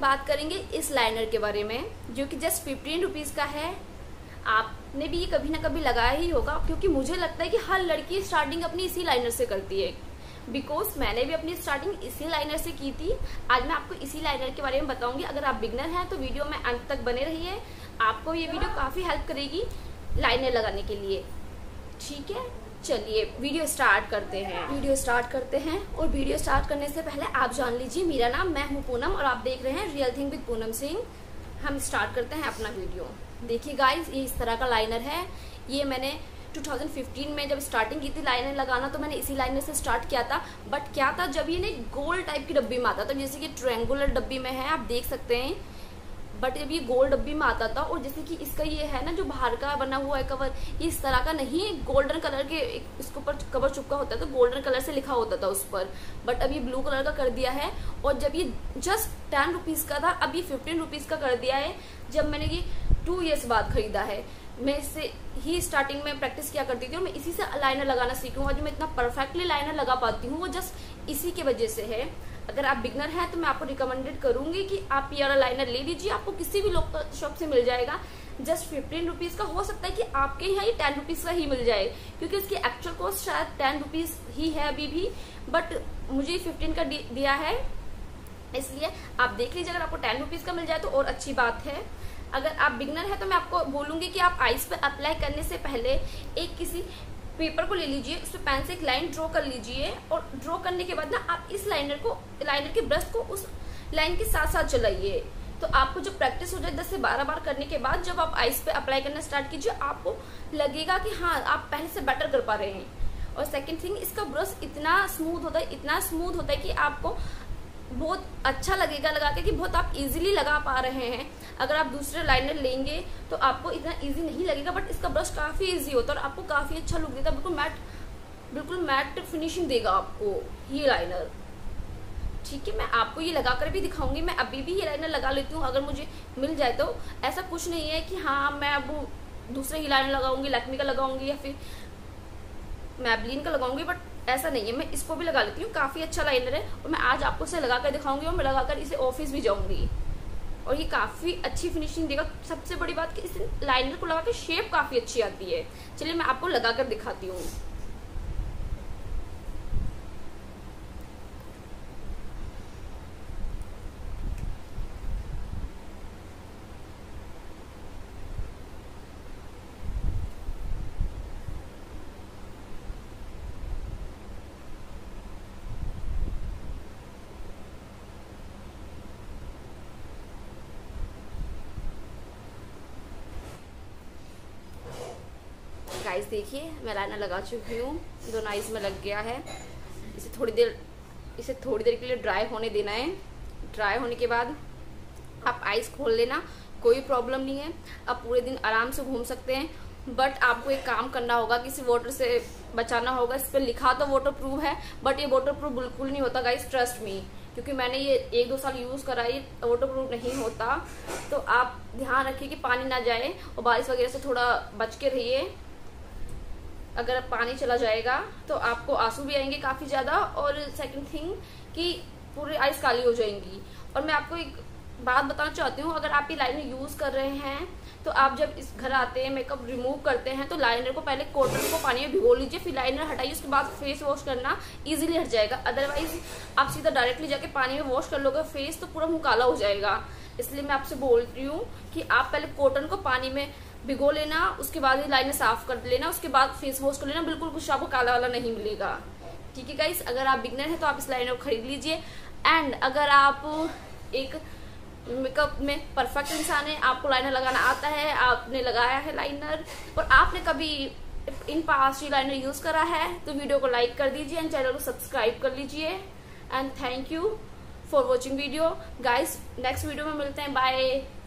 हम बात करेंगे इस लाइनर के बारे में, जो कि जस्ट 15 रुपीज़ का है। आपने भी ये कभी ना कभी लगाया ही होगा, क्योंकि मुझे लगता है कि हर लड़की स्टार्टिंग अपनी इसी लाइनर से करती है, बिकॉज मैंने भी अपनी स्टार्टिंग इसी लाइनर से की थी। आज मैं आपको इसी लाइनर के बारे में बताऊंगी। अगर आप बिगनर हैं तो वीडियो में अंत तक बने रहिए, आपको ये वीडियो काफ़ी हेल्प करेगी लाइनर लगाने के लिए। ठीक है, चलिए वीडियो स्टार्ट करते हैं। और वीडियो स्टार्ट करने से पहले आप जान लीजिए मेरा नाम, मैं हूँ पूनम और आप देख रहे हैं real thing with Poonam Singh. हम स्टार्ट करते हैं अपना वीडियो। देखिए गाइस, ये इस तरह का लाइनर है। ये मैंने 2015 में जब स्टार्टिंग की थी लाइनर लगाना, तो मैंने इसी लाइनर से स्टार्ट किया था। बट क्या था, जब ये ने गोल टाइप की डब्बी में आता था, जैसे कि ट्रायंगुलर डब्बी में है, आप देख सकते हैं। बट जब ये गोल डब्बी में आता था, और जैसे कि इसका ये है ना जो बाहर का बना हुआ है कवर, ये इस तरह का नहीं, गोल्डन कलर के इसके ऊपर कवर चिपका होता है, तो गोल्डन कलर से लिखा होता था उस पर। बट अब ये ब्लू कलर का कर दिया है। और जब ये जस्ट 10 रुपीज़ का था, अब ये 15 रुपीज़ का कर दिया है। जब मैंने ये 2 ईयर्स बाद खरीदा है। मैं इससे ही स्टार्टिंग में प्रैक्टिस किया करती थी, और मैं इसी से लाइनर लगाना सीखूँगा। जो मैं इतना परफेक्टली लाइनर लगा पाती हूँ वो जस्ट इसी के वजह से है। अगर आप बिगनर हैं तो मैं आपको रिकमेंडेड करूँगी कि आप ये वाला लाइनर ले लीजिए। आपको किसी भी लोकल शॉप से मिल जाएगा, जस्ट 15 रुपीज़ का। हो सकता है कि आपके यहाँ ये 10 रुपीज़ का ही मिल जाए, क्योंकि इसकी एक्चुअल कॉस्ट शायद 10 रुपीज़ ही है अभी भी, बट मुझे 15 का दिया है। इसलिए आप देख लीजिए, अगर आपको 10 रुपीज़ का मिल जाए तो और अच्छी बात है। अगर आप बिगनर हैं तो मैं आपको बोलूँगी कि आप आइस पर अप्लाई करने से पहले एक किसी पेपर को ले लीजिए, उस पर पेन से एक लाइन ड्रॉ कर लीजिए। और ड्रॉ करने के बाद ना आप इस लाइनर के ब्रश को उस लाइन के साथ साथ चलाइए। तो आपको जब प्रैक्टिस हो जाए 10 से 12 बार करने के बाद, जब आप आइस पे अप्लाई करना स्टार्ट कीजिए, आपको लगेगा कि हाँ, आप पहले से बेटर कर पा रहे हैं। और सेकेंड थिंग, इसका ब्रश इतना स्मूथ होता है, कि आपको बहुत अच्छा लगेगा लगा के, कि बहुत आप इजीली लगा पा रहे हैं। अगर आप दूसरे लाइनर लेंगे तो आपको इतना इजी नहीं लगेगा, बट इसका ब्रश काफ़ी इजी होता है और आपको काफ़ी अच्छा लुक देता है। बिल्कुल मैट फिनिशिंग देगा आपको ये लाइनर। ठीक है, मैं आपको ये लगा कर भी दिखाऊंगी। मैं अभी भी ये लाइनर लगा लेती हूँ अगर मुझे मिल जाए तो। ऐसा कुछ नहीं है कि हाँ मैं अब दूसरे ही लाइनर लगाऊंगी, लक्ष्मी का लगाऊंगी या फिर मैबलिन का लगाऊंगी, बट ऐसा नहीं है। मैं इसको भी लगा लेती हूँ, काफ़ी अच्छा लाइनर है। और मैं आज आपको इसे लगा कर दिखाऊंगी, और मैं लगा कर इसे ऑफिस भी जाऊंगी, और ये काफ़ी अच्छी फिनिशिंग देगा। सबसे बड़ी बात कि इस लाइनर को लगा कर शेप काफ़ी अच्छी आती है। चलिए मैं आपको लगा कर दिखाती हूँ। गाइस देखिए, मैं लाइनर लगा चुकी हूँ, दोनों आइज में लग गया है। इसे थोड़ी देर के लिए ड्राई होने देना है। ड्राई होने के बाद आप आइज खोल लेना, कोई प्रॉब्लम नहीं है। आप पूरे दिन आराम से घूम सकते हैं। बट आपको एक काम करना होगा, किसी वाटर से बचाना होगा। इस पर लिखा तो वाटर प्रूफ है, बट ये वाटर प्रूफ बिल्कुल नहीं होता गाइस, ट्रस्ट मी। क्योंकि मैंने ये 1-2 साल यूज़ करा, ये वाटर प्रूफ नहीं होता। तो आप ध्यान रखिए कि पानी ना जाए, और बारिश वगैरह से थोड़ा बच के रहिए। अगर पानी चला जाएगा तो आपको आंसू भी आएंगे काफ़ी ज़्यादा, और सेकंड थिंग कि पूरी आइज काली हो जाएंगी। और मैं आपको एक बात बताना चाहती हूँ, अगर आप ये लाइनर यूज़ कर रहे हैं तो आप जब इस घर आते हैं, मेकअप रिमूव करते हैं, तो लाइनर को पहले कॉटन को पानी में भिगो लीजिए, फिर लाइनर हटाइए, उसके बाद फेस वॉश करना इजीली हट जाएगा। अदरवाइज आप सीधा डायरेक्टली जाके पानी में वॉश कर लोगे फेस, तो पूरा मुँह काला हो जाएगा। इसलिए मैं आपसे बोल रही हूँ कि आप पहले कॉटन को पानी में भिगो लेना, उसके बाद ये लाइनर साफ कर लेना, उसके बाद फेस वॉश कर लेना, बिल्कुल कुछ आपको काला वाला नहीं मिलेगा। ठीक है गाइस, अगर आप बिगनर हैं तो आप इस लाइनर को खरीद लीजिए। एंड अगर आप एक मेकअप में परफेक्ट इंसान है, आपको लाइनर लगाना आता है, आपने लगाया है लाइनर, और आपने कभी इन पास ये लाइनर यूज़ करा है, तो वीडियो को लाइक कर दीजिए एंड चैनल को सब्सक्राइब कर लीजिए। And thank you for watching video guys. Next video में मिलते हैं, बाय।